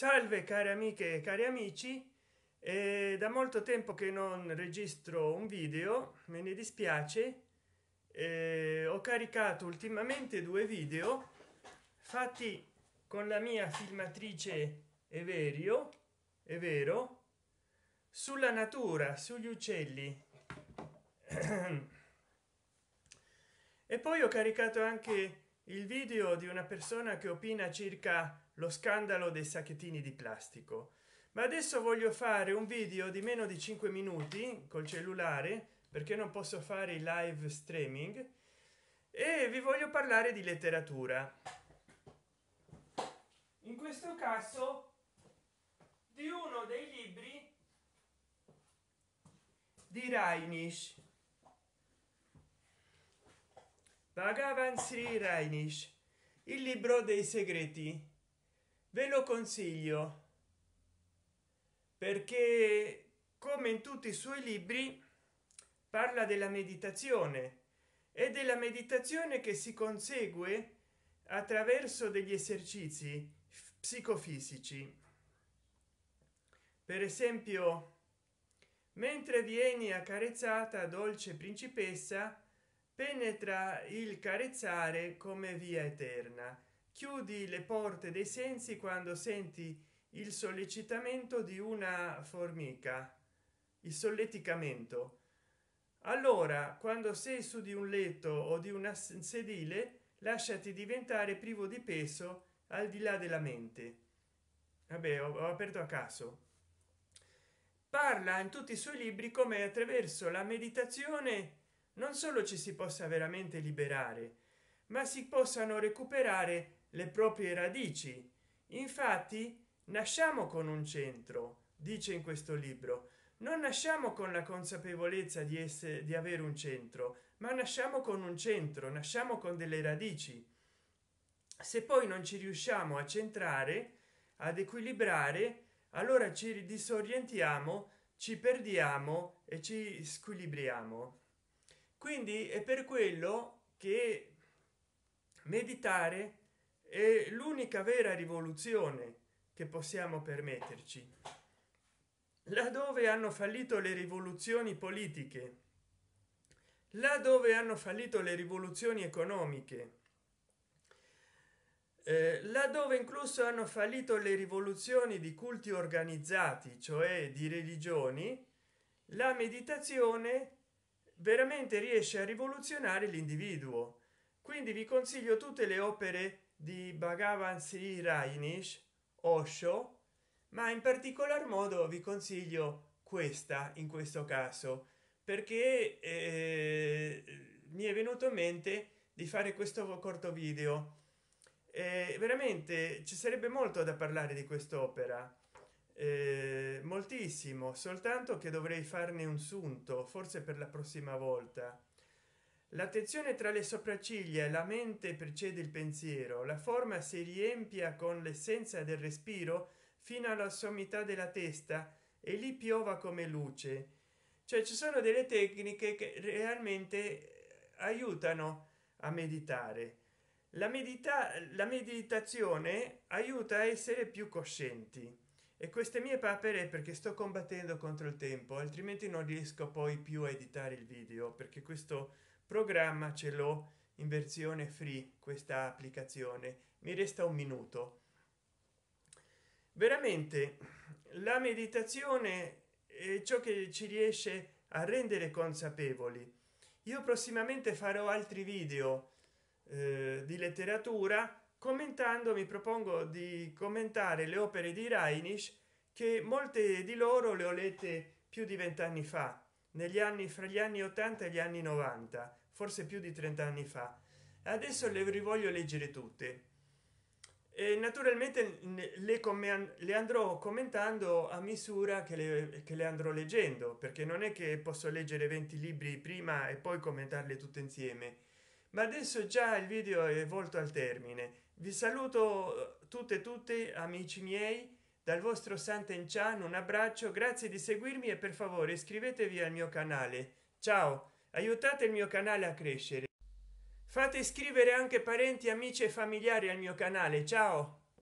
Salve care amiche e cari amici, è da molto tempo che non registro un video, me ne dispiace. Ho caricato ultimamente due video fatti con la mia filmatrice Everio, è vero, sulla natura, sugli uccelli e poi ho caricato anche il video di una persona che opina circa lo scandalo dei sacchettini di plastico. Ma adesso voglio fare un video di meno di 5 minuti col cellulare, perché non posso fare il live streaming, e vi voglio parlare di letteratura, in questo caso di uno dei libri di Rajneesh Bhagwan Shree Rajneesh, il libro dei segreti. Ve lo consiglio perché, come in tutti i suoi libri, parla della meditazione e della meditazione che si consegue attraverso degli esercizi psicofisici. Per esempio, mentre vieni accarezzata, dolce principessa, penetra il carezzare come via eterna. Chiudi le porte dei sensi quando senti il sollecitamento di una formica, il solleticamento. Allora, quando sei su di un letto o di un sedile, lasciati diventare privo di peso al di là della mente. Vabbè, ho aperto a caso. Parla in tutti i suoi libri come attraverso la meditazione non solo ci si possa veramente liberare, ma si possano recuperare le proprie radici. Infatti nasciamo con un centro, dice in questo libro, non nasciamo con la consapevolezza di avere un centro, ma nasciamo con un centro, nasciamo con delle radici. Se poi non ci riusciamo a centrare, ad equilibrare, allora ci disorientiamo, ci perdiamo e ci squilibriamo. Quindi è per quello che meditare è l'unica vera rivoluzione che possiamo permetterci. Laddove hanno fallito le rivoluzioni politiche, laddove hanno fallito le rivoluzioni economiche, laddove incluso hanno fallito le rivoluzioni di culti organizzati, cioè di religioni, la meditazione veramente riesce a rivoluzionare l'individuo. Quindi vi consiglio tutte le opere di Bhagwan Shree Rajneesh, Osho, ma in particolar modo vi consiglio questa in questo caso, perché mi è venuto in mente di fare questo corto video. Veramente ci sarebbe molto da parlare di quest'opera, moltissimo, soltanto che dovrei farne un sunto, forse per la prossima volta. L'attenzione tra le sopracciglia e la mente precede il pensiero, la forma si riempia con l'essenza del respiro fino alla sommità della testa e lì piova come luce. Cioè ci sono delle tecniche che realmente aiutano a meditare. La meditazione aiuta a essere più coscienti, e queste mie papere perché sto combattendo contro il tempo, altrimenti non riesco poi più a editare il video, perché questo programma ce l'ho in versione free, questa applicazione. Mi resta un minuto. Veramente la meditazione è ciò che ci riesce a rendere consapevoli. Io prossimamente farò altri video di letteratura commentando, mi propongo di commentare le opere di Rajneesh, che molte di loro le ho lette più di 20 anni fa, negli anni, fra gli anni 80 e gli anni 90, forse più di 30 anni fa. Adesso le voglio leggere tutte e naturalmente le andrò commentando a misura che le andrò leggendo, perché non è che posso leggere 20 libri prima e poi commentarle tutte insieme. Ma adesso già il video è volto al termine. Vi saluto tutte e tutti, amici miei, dal vostro San Ten Chan. Un abbraccio, grazie di seguirmi e per favore iscrivetevi al mio canale. Ciao, aiutate il mio canale a crescere. Fate iscrivere anche parenti, amici e familiari al mio canale. Ciao.